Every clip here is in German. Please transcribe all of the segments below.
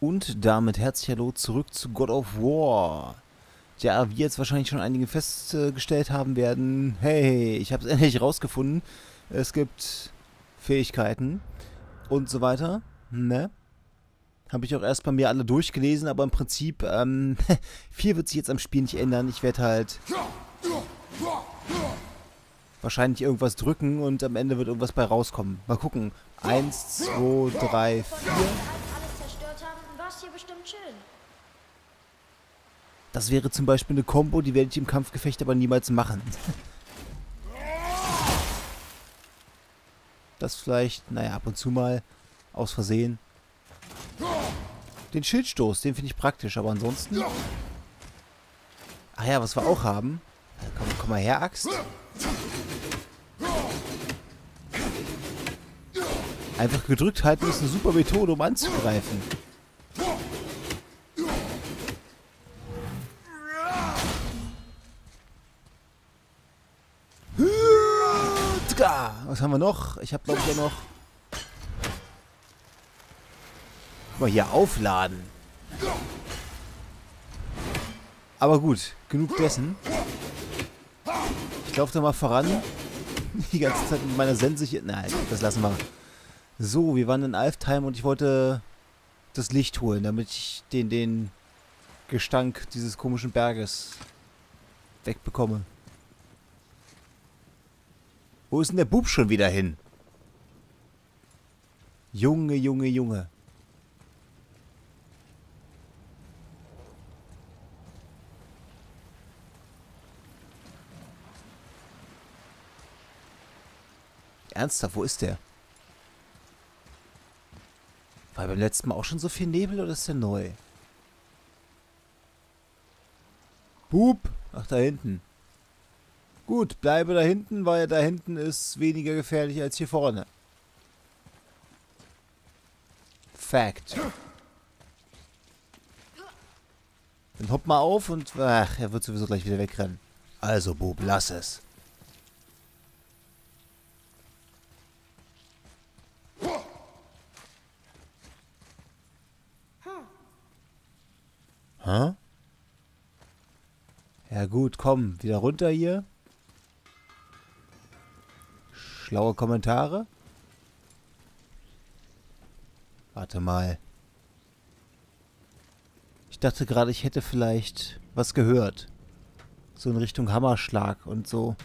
Und damit herzlich hallo zurück zu God of War. Ja, wie jetzt wahrscheinlich schon einige festgestellt haben werden, hey, ich habe es endlich rausgefunden. Es gibt Fähigkeiten und so weiter, ne? Habe ich auch erst bei mir alle durchgelesen, aber im Prinzip, viel wird sich jetzt am Spiel nicht ändern. Ich werde halt wahrscheinlich irgendwas drücken und am Ende wird irgendwas bei rauskommen. Mal gucken. 1, 2, 3, 4... Das wäre zum Beispiel eine Combo, die werde ich im Kampfgefecht aber niemals machen. Das vielleicht, naja, ab und zu mal, aus Versehen. Den Schildstoß, den finde ich praktisch, aber ansonsten... Ach ja, was wir auch haben. Komm mal her, Axt. Einfach gedrückt halten ist eine super Methode, um anzugreifen. Was haben wir noch? Ich habe, glaube ich, ja noch... Guck mal, hier aufladen. Aber gut, genug dessen. Ich laufe da mal voran. Die ganze Zeit mit meiner Sense hier... Nein, das lassen wir. So, wir waren in Alftheim und ich wollte das Licht holen, damit ich den Gestank dieses komischen Berges wegbekomme. Wo ist denn der Bub schon wieder hin? Junge, Junge, Junge. Ernsthaft, wo ist der? War beim letzten Mal auch schon so viel Nebel oder ist der neu? Bub! Ach, da hinten. Gut, bleibe da hinten, weil da hinten ist weniger gefährlich als hier vorne. Fact. Dann hopp mal auf und... Ach, er wird sowieso gleich wieder wegrennen. Also, Bub, lass es. Hä? Ja gut, komm, wieder runter hier. Schlaue Kommentare. Warte mal. Ich dachte gerade, ich hätte vielleicht was gehört. So in Richtung Hammerschlag und so.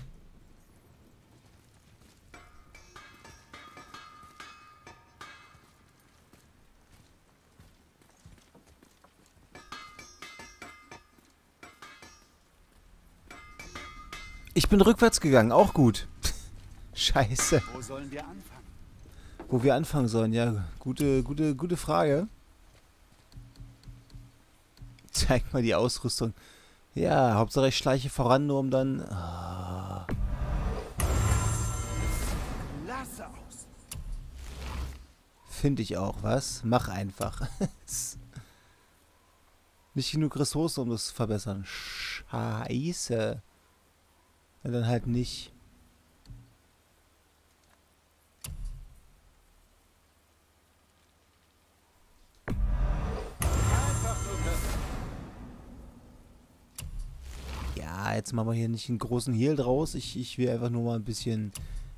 Ich bin rückwärts gegangen, auch gut. Scheiße. Wo sollen wir anfangen? Wo wir anfangen sollen, ja. Gute Frage. Zeig mal die Ausrüstung. Ja, Hauptsache ich schleiche voran, nur um dann... Ah. Finde ich auch, was? Mach einfach. Nicht genug Ressourcen, um das zu verbessern. Scheiße. Ja, dann halt nicht... Jetzt machen wir hier nicht einen großen Hehl draus. Ich will einfach nur mal ein bisschen...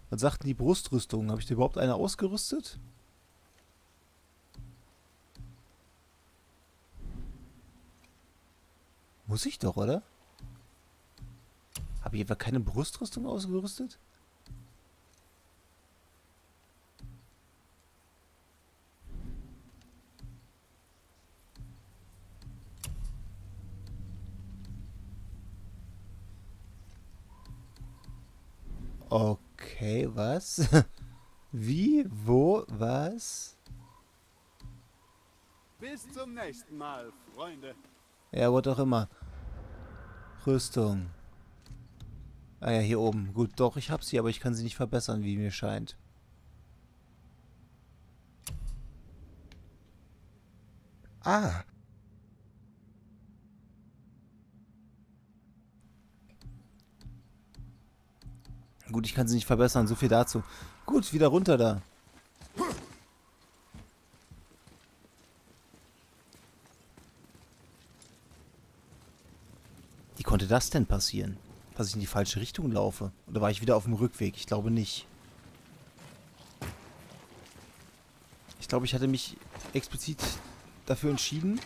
Was sagt denn die Brustrüstung? Habe ich da überhaupt eine ausgerüstet? Muss ich doch, oder? Habe ich etwa keine Brustrüstung ausgerüstet? Okay, was? Wie? Wo? Was? Bis zum nächsten Mal, Freunde. Ja, was auch immer. Rüstung. Ah ja, hier oben. Gut, doch, ich hab sie, aber ich kann sie nicht verbessern, wie mir scheint. Ah. Gut, ich kann sie nicht verbessern, so viel dazu. Gut, wieder runter da. konnte das denn passieren? Dass ich in die falsche Richtung laufe? Oder war ich wieder auf dem Rückweg? Ich glaube nicht. Ich glaube, ich hatte mich explizit dafür entschieden,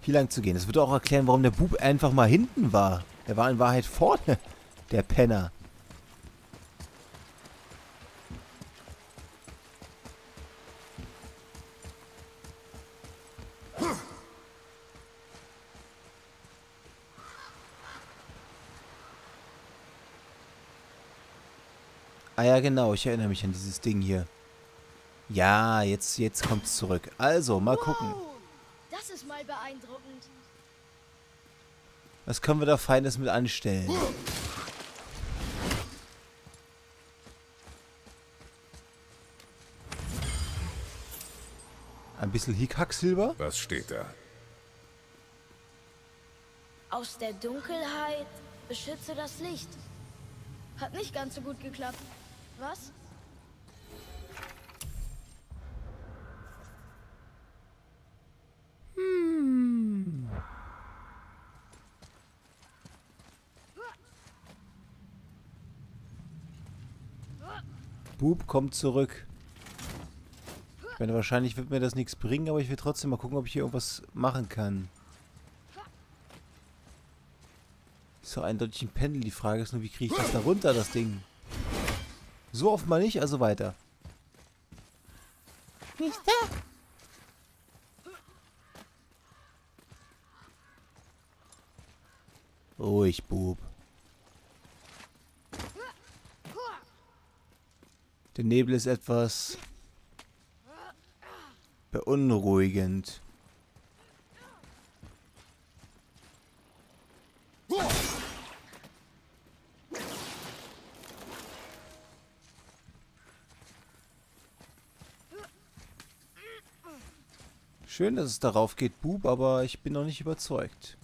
hier lang zu gehen. Das würde auch erklären, warum der Bub einfach mal hinten war. Er war in Wahrheit vorne, der Penner. Ah ja, genau, ich erinnere mich an dieses Ding hier. Ja, jetzt kommt's zurück. Also, mal gucken. Das ist mal beeindruckend. Was können wir da Feines mit anstellen? Ein bisschen Hickhacksilber? Was steht da? Aus der Dunkelheit beschütze das Licht. Hat nicht ganz so gut geklappt. Was? Bub kommt zurück. Ich meine, wahrscheinlich wird mir das nichts bringen, aber ich will trotzdem mal gucken, ob ich hier irgendwas machen kann. So eindeutig ein Pendel. Die Frage ist nur, wie kriege ich das da runter, das Ding? So oft mal nicht, also weiter. Nicht da. Ruhig, Bub. Der Nebel ist etwas beunruhigend. Schön, dass es darauf geht, Bub, aber ich bin noch nicht überzeugt.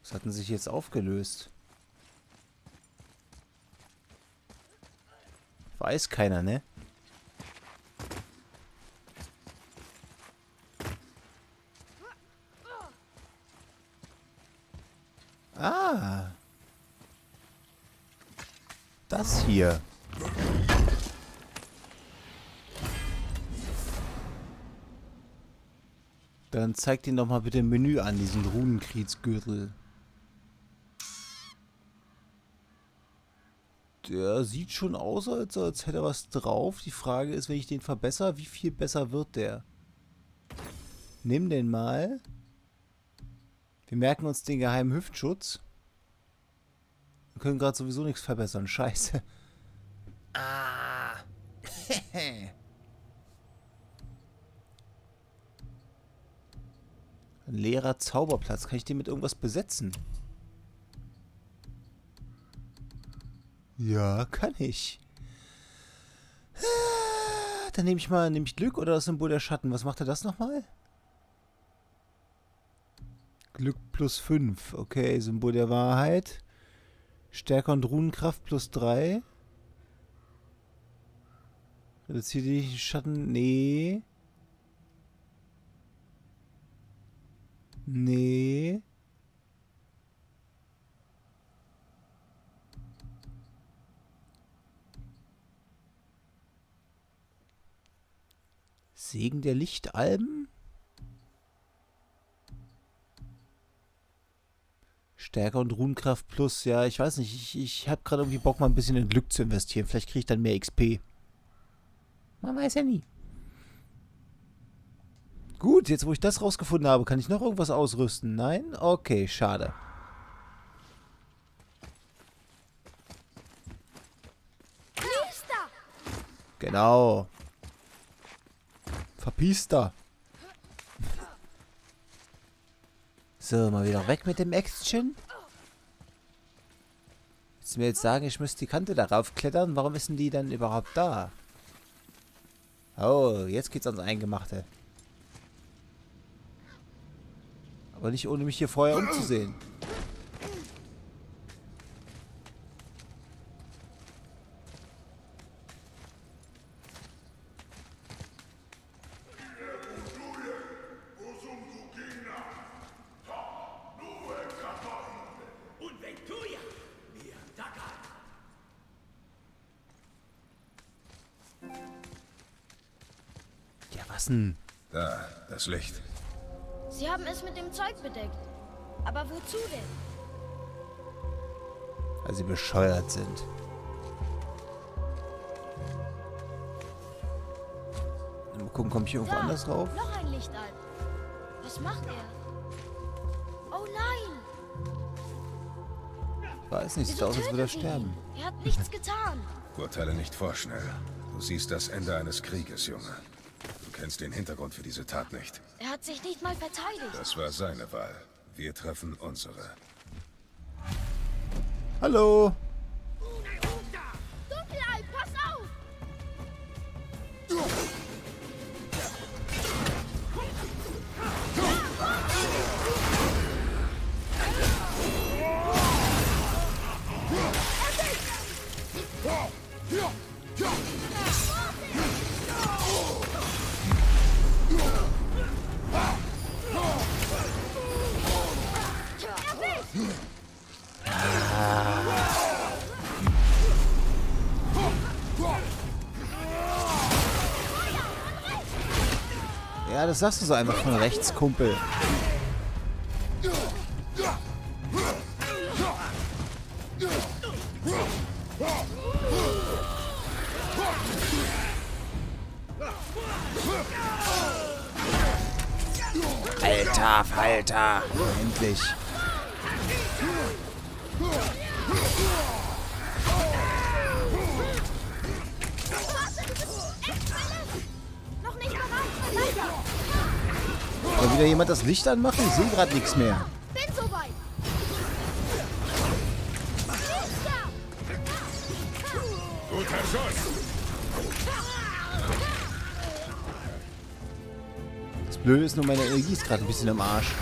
Das hatten sich jetzt aufgelöst. Weiß keiner, ne? Ah. Das hier. Dann zeig dir nochmal bitte im Menü an, diesen Runenkriegsgürtel. Der sieht schon aus, als hätte er was drauf. Die Frage ist, wenn ich den verbessere, wie viel besser wird der? Nimm den mal. Wir merken uns den geheimen Hüftschutz. Wir können gerade sowieso nichts verbessern. Scheiße. Ah. Ein leerer Zauberplatz. Kann ich den mit irgendwas besetzen? Ja, kann ich. Dann nehme ich Glück oder das Symbol der Schatten. Was macht er das nochmal? Glück plus 5. Okay, Symbol der Wahrheit. Stärke und Runenkraft plus 3. Reduziere die Schatten. Nee. Nee. Segen der Lichtalben? Stärke und Runenkraft plus, ja, ich weiß nicht, ich habe gerade irgendwie Bock, mal ein bisschen in Glück zu investieren. Vielleicht kriege ich dann mehr XP. Man weiß ja nie. Gut, jetzt wo ich das rausgefunden habe, kann ich noch irgendwas ausrüsten? Nein? Okay, schade. Genau. Verpiester. So, mal wieder weg mit dem Action. Willst du mir jetzt sagen, ich müsste die Kante darauf klettern? Warum ist denn die dann überhaupt da? Oh, jetzt geht's ans Eingemachte. Aber nicht ohne mich hier vorher umzusehen. Da, das Licht. Sie haben es mit dem Zeug bedeckt. Aber wozu denn? Weil sie bescheuert sind. Mal gucken, komme ich hier irgendwo anders rauf? Noch ein Licht an. Was macht er? Oh nein! Ich weiß nicht, sieht aus, als würde er sterben. Er hat nichts getan. Urteile nicht vorschnell. Du siehst das Ende eines Krieges, Junge. Du kennst den Hintergrund für diese Tat nicht. Er hat sich nicht mal verteidigt. Das war seine Wahl. Wir treffen unsere. Hallo. Dunkelheit, pass auf! Ja, das sagst du so einfach von rechts, Kumpel. Alter Falter! Endlich! Soll wieder jemand das Licht anmachen? Ich sehe gerade nichts mehr. Guter Schuss. Das Blöde ist nur, meine Energie ist gerade ein bisschen am Arsch.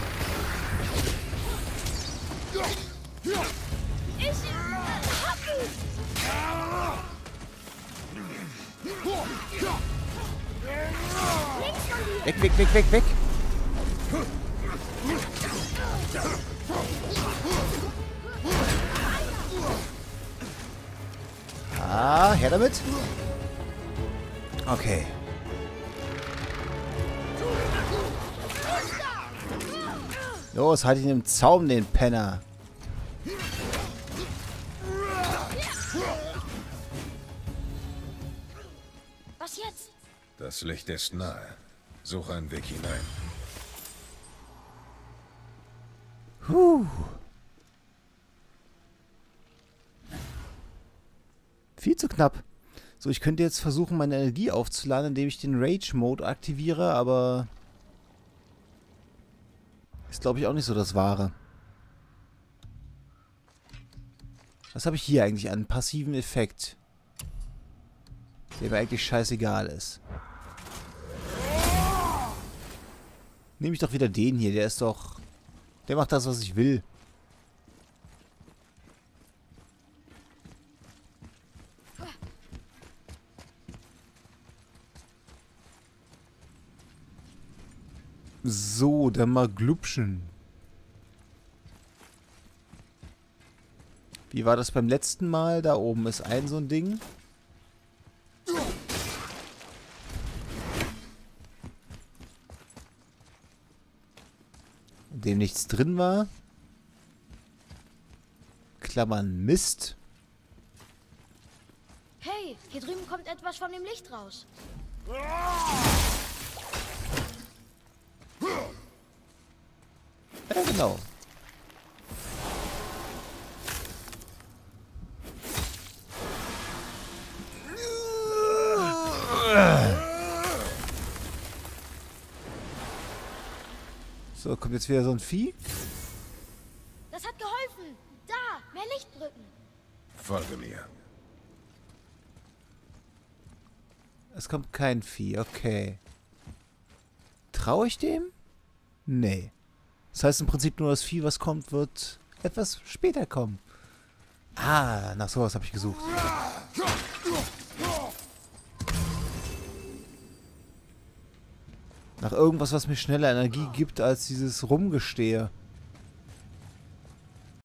Weg, weg, weg, weg, weg. Ah, her damit. Okay. Los, halt ihn im Zaum, den Penner. Was jetzt? Das Licht ist nahe. Suche einen Weg hinein. Puh. Viel zu knapp. So, ich könnte jetzt versuchen, meine Energie aufzuladen, indem ich den Rage-Mode aktiviere, aber ist, glaube ich, auch nicht so das Wahre. Was habe ich hier eigentlich an passiven Effekt? Der mir eigentlich scheißegal ist. Nehme ich doch wieder den hier, der ist doch... Der macht das, was ich will. So, dann mal glubschen. Wie war das beim letzten Mal? Da oben ist ein so ein Ding. Dem nichts drin war. Klammern Mist. Hey, hier drüben kommt etwas von dem Licht raus. Ja, genau. So, kommt jetzt wieder so ein Vieh. Das hat geholfen. Da, mehr Lichtbrücken. Folge mir. Es kommt kein Vieh, okay. Traue ich dem? Nee. Das heißt im Prinzip nur, das Vieh, was kommt, wird etwas später kommen. Ah, nach sowas habe ich gesucht. Nach irgendwas, was mir schneller Energie gibt, als dieses Rumgestehe.